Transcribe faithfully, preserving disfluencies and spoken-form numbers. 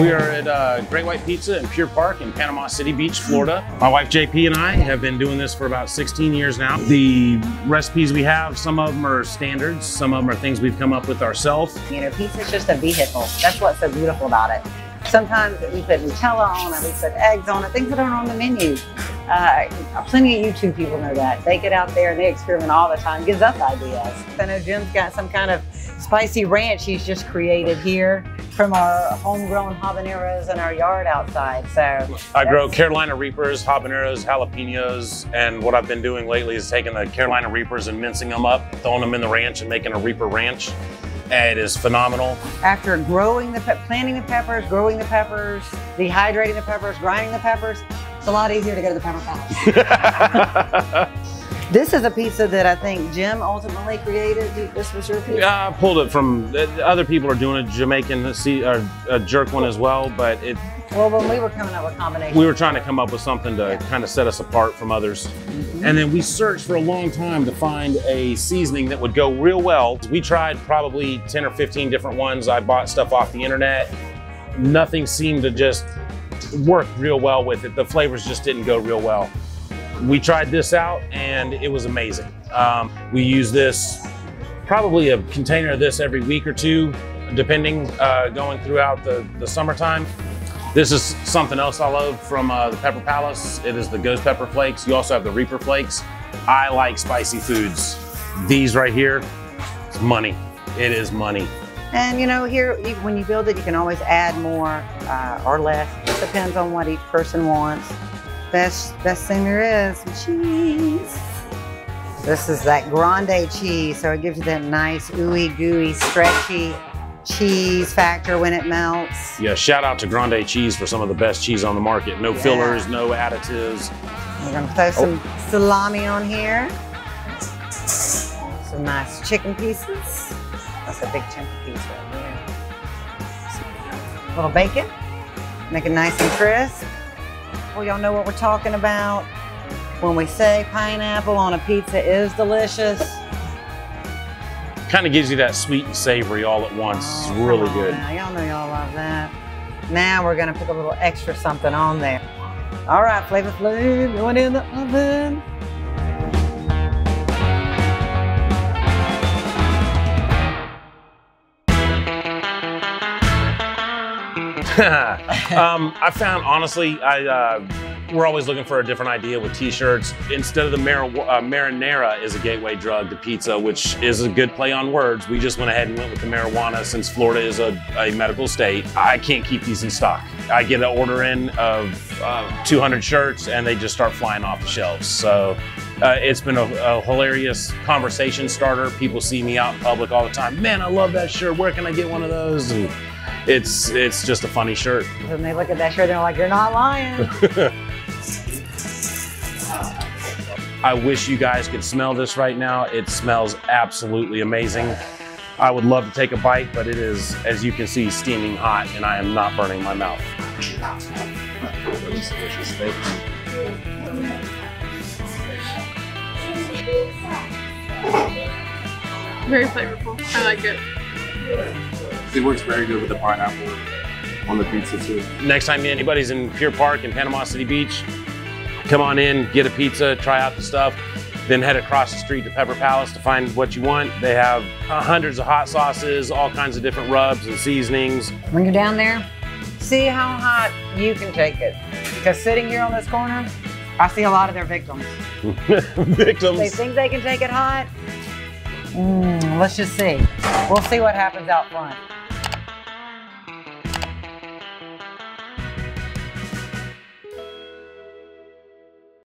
We are at uh, Great White Pizza in Pier Park in Panama City Beach, Florida. My wife J P and I have been doing this for about sixteen years now. The recipes we have, some of them are standards, some of them are things we've come up with ourselves. You know, pizza's just a vehicle. That's what's so beautiful about it. Sometimes we put Nutella on it, we put eggs on it, things that aren't on the menu. Uh, plenty of YouTube people know that. They get out there and they experiment all the time, gives us ideas. I know Jim's got some kind of spicy ranch he's just created here from our homegrown habaneros in our yard outside. So I grow Carolina Reapers, habaneros, jalapenos, and what I've been doing lately is taking the Carolina Reapers and mincing them up, throwing them in the ranch and making a Reaper ranch. It is phenomenal. After growing the, planting the peppers, growing the peppers, dehydrating the peppers, grinding the peppers, it's a lot easier to go to the Pepper Palace. This is a pizza that I think Jim ultimately created. This was your pizza? Yeah, I pulled it from, other people are doing a Jamaican or a jerk one as well, but it... Well, when we were coming up with combinations. We were trying to come up with something to yeah. kind of set us apart from others. Mm-hmm. And then we searched for a long time to find a seasoning that would go real well. We tried probably ten or fifteen different ones. I bought stuff off the internet. Nothing seemed to just work real well with it. The flavors just didn't go real well. We tried this out and it was amazing. Um, we use this, probably a container of this every week or two, depending, uh, going throughout the, the summertime. This is something else I love from uh, the Pepper Palace. It is the ghost pepper flakes. You also have the Reaper flakes. I like spicy foods. These right here, it's money. It is money. And you know, here, when you build it, you can always add more uh, or less. It depends on what each person wants. Best, best thing there is, cheese. This is that grande cheese. So it gives you that nice, ooey, gooey, stretchy cheese factor when it melts. Yeah, shout out to Grande Cheese for some of the best cheese on the market. No yeah. fillers, no additives. We're gonna throw some oh. salami on here. Some nice chicken pieces. That's a big chunk of piece right there. A little bacon, make it nice and crisp. Well, y'all know what we're talking about when we say pineapple on a pizza is delicious. Kind of gives you that sweet and savory all at once. Oh, it's really good. Y'all know y'all love that. Now we're gonna put a little extra something on there. All right, Flavor Flav, going in the oven. um, I found, honestly, I. Uh, We're always looking for a different idea with t-shirts. Instead of the mar uh, marinara is a gateway drug to pizza, which is a good play on words. We just went ahead and went with the marijuana since Florida is a, a medical state. I can't keep these in stock. I get an order in of uh, two hundred shirts and they just start flying off the shelves. So uh, it's been a, a hilarious conversation starter. People see me out in public all the time. Man, I love that shirt. Where can I get one of those? And it's, it's just a funny shirt. When they look at that shirt, they're like, you're not lying. I wish you guys could smell this right now. It smells absolutely amazing. I would love to take a bite, but it is, as you can see, steaming hot, and I am not burning my mouth. Very flavorful. I like it. It works very good with the pineapple on the pizza, too. Next time anybody's in Pier Park in Panama City Beach, come on in, get a pizza, try out the stuff, then head across the street to Pepper Palace to find what you want. They have uh, hundreds of hot sauces, all kinds of different rubs and seasonings. When you're down there, see how hot you can take it. Because sitting here on this corner, I see a lot of their victims. Victims? They think they can take it hot. Mm, let's just see. We'll see what happens out front.